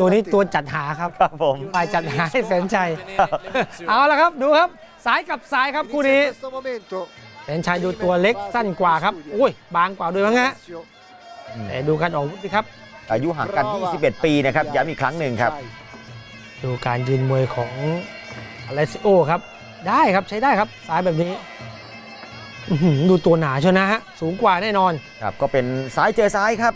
ตัวนี้ตัวจัดหาครับผมไปจัดหาให้แสนชัยเอาละครับดูครับสายกับสายครับคู่นี้แสนชัยดูตัวเล็กสั้นกว่าครับอุ้ยบางกว่าด้วยมั้งฮะแต่ดูการออกอาวุธสิครับอายุห่างกัน21ปีนะครับย้ำอีกครั้งหนึ่งครับดูการยืนมวยของ Alessio ครับได้ครับใช้ได้ครับสายแบบนี้ดูตัวหนาชนะฮะสูงกว่าแน่นอนครับก็เป็นซ้ายเจอซ้ายครับ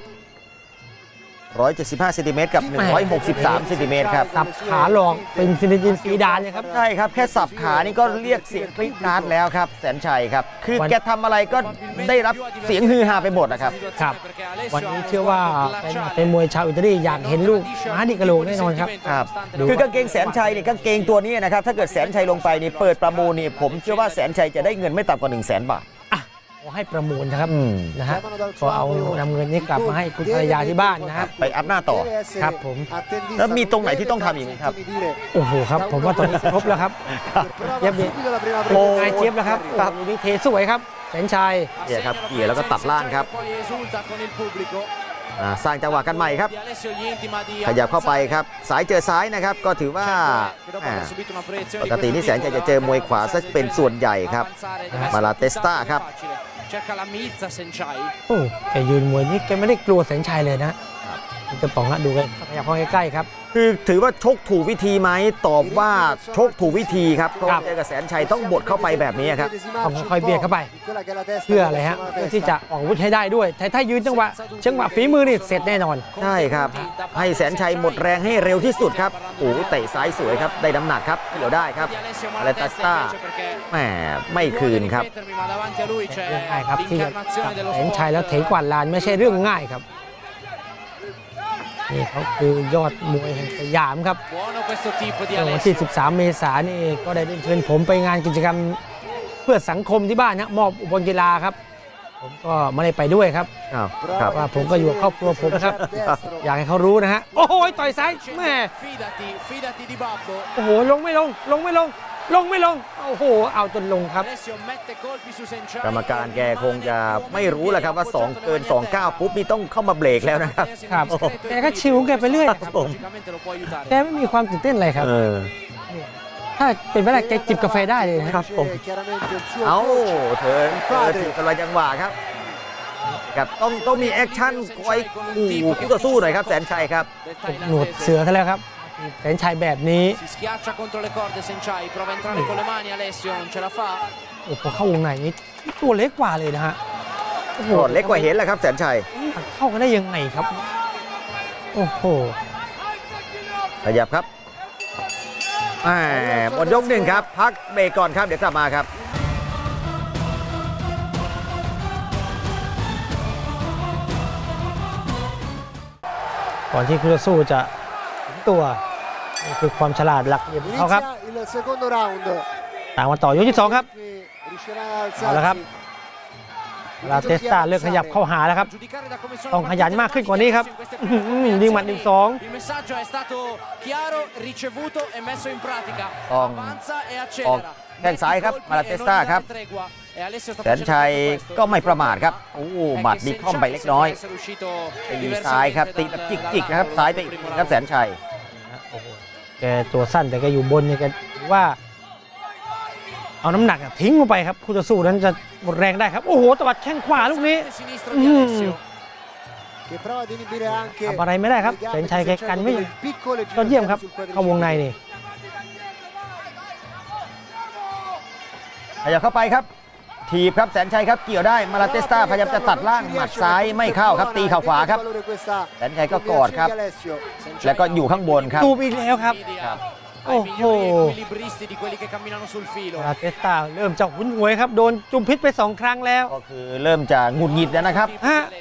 175 เซนติเมตรกับ163 เซนติเมตรครับสับขาหลอกเป็นซินิจินซีดานเลยครับใช่ครับแค่สับขานี่ก็เรียกเสียงกรี๊ดกราดแล้วครับแสนชัยครับคือแกทำอะไรก็ได้รับเสียงฮือฮาไปหมดนะครับครับวันนี้เชื่อว่าเป็นมวยชาวอิตาลีอยากเห็นลูกม้าดิกะโลแน่นอนครับครับคือกางเกงแสนชัยเนี่ยกางเกงตัวนี้นะครับถ้าเกิดแสนชัยลงไปนี่เปิดประมูลนี่ผมเชื่อว่าแสนชัยจะได้เงินไม่ต่ำกว่า 100,000 บาทให้ประมูลนะครับนะฮะก็เอานำเงินนี้กลับมาให้คุณภรรยาที่บ้านนะครับไปอัพหน้าต่อครับผมแล้วมีตรงไหนที่ต้องทำอีกไหมครับโอ้โหครับผมว่าตอนนี้ครบแล้วครับเย็บดีโอ้ยเย็บแล้วครับตับนี้เทสวยครับแสนชัยเดี๋ยวครับเกี่ยแล้วก็ตัดล่างครับสร้างจังหวะกันใหม่ครับขยับเข้าไปครับสายเจอซ้ายนะครับก็ถือว่าปกตินี่แสนชัยจะเจอมวยขวาซะเป็นส่วนใหญ่ครับMalatestaครับโอ้แกยืนมวยนี่แกไม่ได้กลัวแสนชัยเลยนะจะป๋องละดูกันขยับเข้าใกล้ๆครับคือถือว่าชกถูกวิธีไหมตอบว่าชกถูกวิธีครับก็เจอกับแสนชัยต้องบดเข้าไปแบบนี้ครับต้องค่อยเบียดเข้าไปเพื่ออะไรฮะเพื่อที่จะออกอาวุธให้ได้ด้วยแต่ถ้ายืนจังหวะฝีมือนี่เสร็จแน่นอนใช่ครับให้แสนชัยหมดแรงให้เร็วที่สุดครับโอ้เตะซ้ายสวยครับได้น้ำหนักครับเดี๋ยวได้ครับMalatestaแหมไม่คืนครับง่ายครับที่แสนชัยแล้วเทกวาดลานไม่ใช่เรื่องง่ายครับนี่เขาคือยอดมวยแห่งสยามครับวันที่ 13 เมษายนนี่ก็ได้เชิญผมไปงานกิจกรรมเพื่อสังคมที่บ้านนะมอบอุปกรณ์กีฬาครับผมก็ไม่ได้ไปด้วยครับว่าผมก็อยู่กับครอบครัวผมครับอยากให้เขารู้นะฮะโอ้โหต่อยซ้ายแม่โอ้โหลงไม่ลงโอ้โหเอาจนลงครับกรรมการแกคงจะไม่รู้แหละครับว่า2เกิน29ปุ๊บนี่ต้องเข้ามาเบรกแล้วนะครับครับแกก็ชิวแกไปเรื่อยครับผมแกไม่มีความตื่นเต้นอะไรครับถ้าเป็นเวลาแกจิบกาแฟได้เลยครับผมเอาเถินถือกระจังหวะครับครับต้องมีแอคชั่นคอยคู่ต่อสู้หน่อยครับแสนชัยครับหนวดเสือซะแล้วครับแสนชัยแบบนี้โอ้โหเข้าวงในนี้ตัวเล็กกว่าเลยนะฮะโอ้โหเล็กกว่าเห็นแหละครับแสนชัยเข้ากันได้ยังไงครับโอ้โหขยับครับหมดยกหนึ่งครับพักเบรกก่อนครับเดี๋ยวกลับมาครับก่อนที่คู่ต่อสู้จะตัวนี่คือความฉลาดหลักเหลี่ยมเขาครับต่างมาต่อยกที่2ครับเอาละครับMalatestaเลือกขยับเข้าหาแล้วครับต้องขยันมากขึ้นกว่านี้ครับยิงหมัด1-2ต้องออกแข้งซ้ายครับMalatestaครับแสนชัยก็ไม่ประมาทครับโอ้หมัดมีคล่อมไปเล็กน้อยตีซ้ายครับตีแบบจิกๆนะครับซ้ายไปอีกครับแสนชัยแกตัวสั้นแต่แกอยู่บนเนี่ยแกว่าเอาน้ำหนักทิ้งลงไปครับคู่ต่อสู้นั้นจะหมดแรงได้ครับโอ้โหตวัดแข้งขวาลูกนี้ทำอะไรไม่ได้ครับแสนชัยแกกันไม่ยอดเยี่ยมครับเข้าวงในนี่ขยับเข้าไปครับถีบครับแสนชัยครับเกี่ยวได้Malatestaพยายามจะตัดล่างหมัดซ้ายไม่เข้าครับตีเข่าขวาครับแสนชัยก็กอดครับแล้วก็อยู่ข้างบนครับตูบอีกแล้วครับโอ้โหMalatestaเริ่มจะหุนหวยครับโดนจุ่มพิษไป2ครั้งแล้วก็คือเริ่มจะหงุดหงิดแล้วนะครับ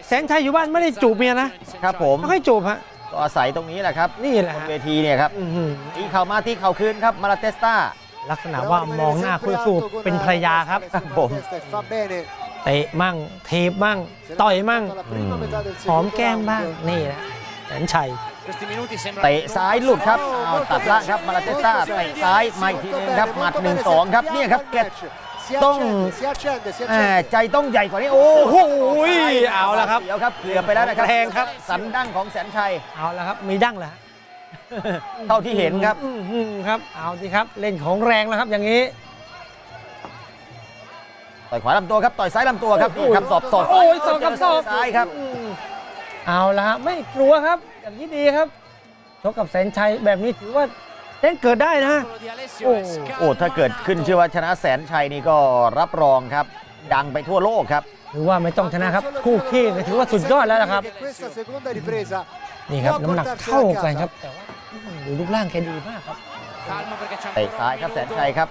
แสนชัยอยู่บ้านไม่ได้จูบเมียนะครับผมไม่ค่อยจูบฮะก็อาศัยตรงนี้แหละครับนี่แหละเวทีเนี่ยครับตีเข่ามาตีเข่าคืนครับMalatestaลักษณะว่ามองหน้าคู่สู้เป็นภรรยาครับผมเตะมั่งเทปมั่งต่อยมั่งหอมแก้มบ้างนี่แหละแสนชัยเตะซ้ายหลุดครับตัดล่างครับMalatestaเตะซ้ายมาอีกทีนึงครับหมัด1-2ครับนี่ครับแก ต้องใจต้องใหญ่กว่านี้โอ้โหเอาละครับเดี๋ยวครับเกลือไปแล้วนะครับแรงครับสันดั้งของแสนชัยเอาละครับมีดั้งเหรอเท่าที่เห็นครับครับเอาสิครับเล่นของแรงแล้วครับอย่างนี้ต่อยขวาลำตัวครับต่อยซ้ายลำตัวครับนี่ครับสอบสอบโอ้ยสอบกับสอบซ้ายครับเอาละไม่กลัวครับอย่างนี้ดีครับชกกับแสนชัยแบบนี้ถือว่าเล่นเกิดได้นะโอ้ถ้าเกิดขึ้นชื่อว่าชนะแสนชัยนี่ก็รับรองครับดังไปทั่วโลกครับถือว่าไม่ต้องชนะครับคู่ขี้ถือว่าสุดยอดแล้วนะครับนี่ครับน้ำหนักเท่ากันครับแต่ว่าดูรูปร่างแกดีมากครับเตะซ้ายครับแสนชัยครับ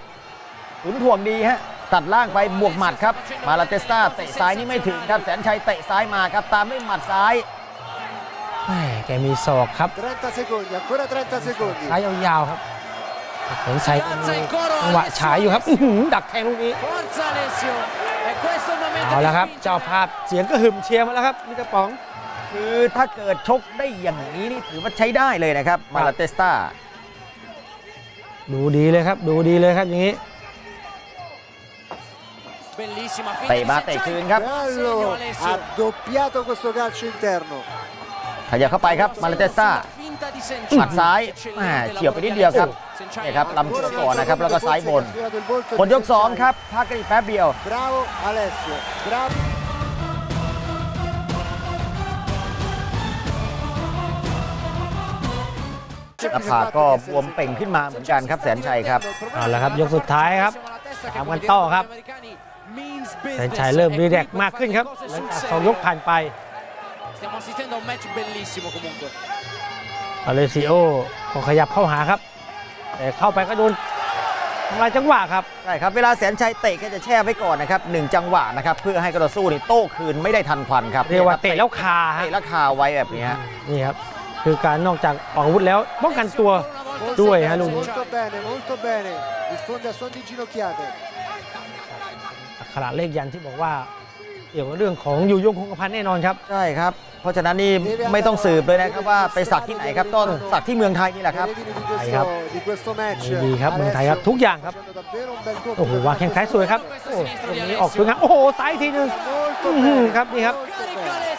ขุนถ่วงดีฮะตัดล่างไปบวกหมัดครับมาลาเตสตาเตะซ้ายนี่ไม่ถึงครับแสนชัยเตะซ้ายมาครับตามด้วยหมัดซ้ายแกมีศอกครับซ้ายยาวๆครับแสนชัยจังหวะฉายอยู่ครับดักแทงลูกนี้เอาละครับเจ้าภาพเสียงก็หึมเชียร์มาแล้วครับมิสเตอร์ป๋องคือถ้าเกิดชกได้อย่างนี้นี่ถือว่าใช้ได้เลยนะครับมาลาเตสตาดูดีเลยครับดูดีเลยครับอย่างนี้เตะมาเตะคืนครับขยับเข้าไปครับมาลาเตสตาหมัดซ้ายเฉียวไปนิดเดียวครับนี่ครับลำตัวก่อนนะครับแล้วก็ซ้ายบนบนยกสองครับพักกันอีกแป๊บเดียวหน้าผากก็บวมเป่งขึ้นมาเหมือนกันครับแสนชัยครับเอาละครับยกสุดท้ายครับตามกันต่อครับแสนชัยเริ่มรีแลกซ์มากขึ้นครับหลังจากสองยกผ่านไปAlessio ก็ขยับเข้าหาครับแต่เข้าไปก็โดนทำลายจังหวะครับใช่ครับเวลาแสนชัยเตะก็จะแช่ไว้ก่อนนะครับหนึ่งจังหวะนะครับเพื่อให้กระสู้นี่โต้คืนไม่ได้ทันควันครับเรียกว่าเตะแล้วคาเตะแล้วคาไว้แบบนี้นี่ครับคือการนอกจากออกอาวุธแล้วป้องกันตัวด้วยฮะลุงอักขระเลขยันที่บอกว่าเกี่ยวกับเรื่องของอยู่ยงคงกระพันแน่นอนครับใช่ครับเพราะฉะนั้นนี่ไม่ต้องสืบเลยนะครับว่าไปสักที่ไหนครับต้นสักที่เมืองไทยนี่แหละครับไทยครับดีครับเมืองไทยครับทุกอย่างครับโอ้โหวางแข้งซ้ายสวยครับโอ้ตรงนี้ออกสวยครับโอ้โหซ้ายทีนึงครับนี่ครับ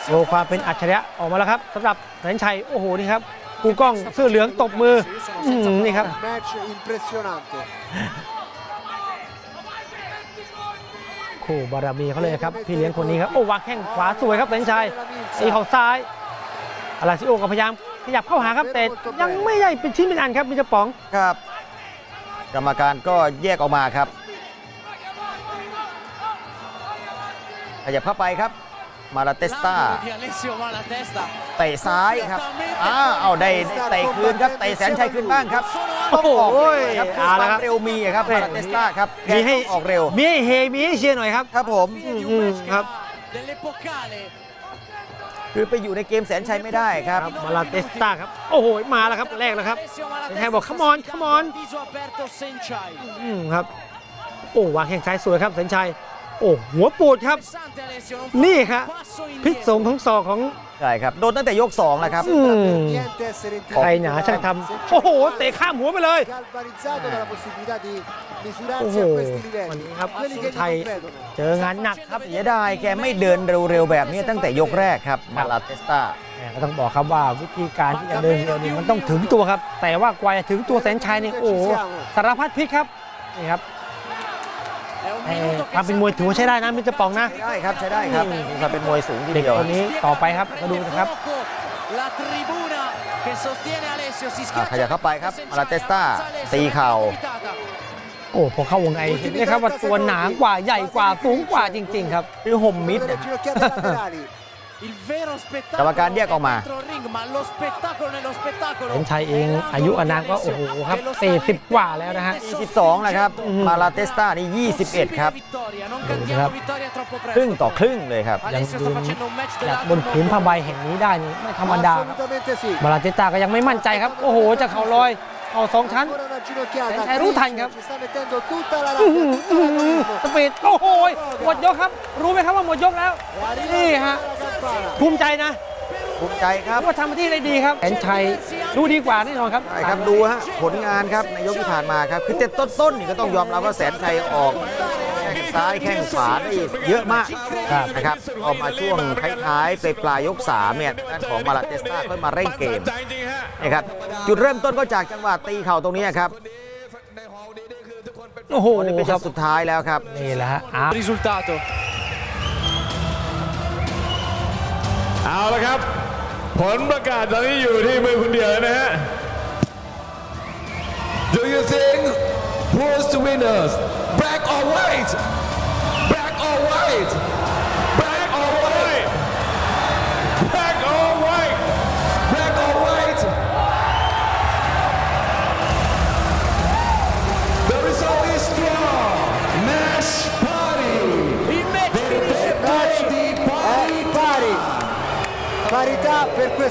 โอ้ความเป็นอัจฉริยะออกมาแล้วครับสำหรับแสนชัยโอ้โหนี่ครับกูกล้องเสื้อเหลืองตบมือนี่ครับคู่บารมีเขาเลยครับพี่เลี้ยงคนนี้ครับโอ้วางแข้งขวาสวยครับแสนชัยตีเขาซ้ายAlessioก็พยายามขยับเข้าหาครับแต่ยังไม่ใหญ่เป็นชิ้นเป็นอันครับมิสเตอร์ป๋องครับกรรมการก็แยกออกมาครับขยับเข้าไปครับมาลาเตสตาเตะซ้ายครับเอาได้เตะคืนครับเตะแสนชัยคืนบ้างครับโอ้โหครับเร็วมีครับมาลาเตสตาครับมีให้ออกเร็วมีให้เฮมีให้เชียร์หน่อยครับครับผมครับคือไปอยู่ในเกมแสนชัยไม่ได้ครับมาลาเตสตาครับโอ้โหมาแล้วครับแรกแล้วครับแสนชัยบอก come on come on ครับโอ้วางแข้งซ้ายสวยครับแสนชัยโอ้หัวปูดครับนี่ครับพิษสงของศอกของใช่ครับโดนตั้งแต่ยก2แล้วครับใครหนาช่างทำโอ้โหเตะข้ามหัวไปเลยโอ้โหวันนี้ครับไทยเจองานหนักครับเสียดายแกไม่เดินเร็วๆแบบนี้ตั้งแต่ยกแรกครับมาลาเตสตาก็ต้องบอกครับว่าวิธีการที่จะเดินเร็วนี่มันต้องถึงตัวครับแต่ว่ากว่าจะถึงตัวแสนชัยนี่โอ้สารพัดพิษครับนี่ครับทำเป็นมวยถือว่าใช้ได้นะมิสเตอร์ป๋องนะใช่ครับใช้ได้ครับมาเป็นมวยสูงทีเดียวคนนี้ต่อไปครับมาดูนะครับขยับเข้าไปครับมาลาเตสตาตีเข่าโอ้พอเข้าวงในเห็นไหมครับว่าตัวหนากว่าใหญ่กว่าสูงกว่าจริงๆครับคือห่มมิดกรรมการเรียกออกมาแสนชัยเองอายุอานามก็โอ้โหครับ40กว่าแล้วนะฮะ42แล้วครับมาลาเตสตานี่21ครับครึ่งต่อครึ่งเลยครับยังยืนบนผืนผ้าใบแห่งนี้ได้นี่ไม่ธรรมดาครับมาลาเตสตาก็ยังไม่มั่นใจครับโอ้โหจะเข่าลอยเอา2ชั้นแสนชัยรู้ทันครับสปีดโอ้โหหมดยกครับรู้ไหมครับว่าหมดยกแล้วนี่ฮะภูมิใจนะภูมิใจครับว่าทำหน้าที่ได้ดีครับแสนชัยดูดีกว่าแน่นอนครับใช่ครับดูฮะผลงานครับในยกที่ผ่านมาครับคือเต็มต้นนี่ก็ต้องยอมรับว่าแสนชัยออก ซ้ายแข้งขวานี่เยอะมากนะครับออกมาช่วงท้ายๆไปปลายยก3เนี่ยของมาลาเตสตาค่อยมาเร่งเกมนะครับจุดเริ่มต้นก็จากจังหวะตีเข่าตรงนี้ครับโอ้โหนี่เป็นช็อตสุดท้ายแล้วครับนี่แหละฮะเอาละครับผลประกาศตอนนี้อยู่ที่มือคุณเดียวนะฮะ Do you think who's the winners black or white black or white black or white black or white black or white the result is draw match party match the party parità per